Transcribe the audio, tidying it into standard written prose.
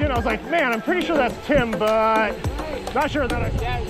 walked in, I was like, man, I'm pretty sure that's Tim, but not sure that I...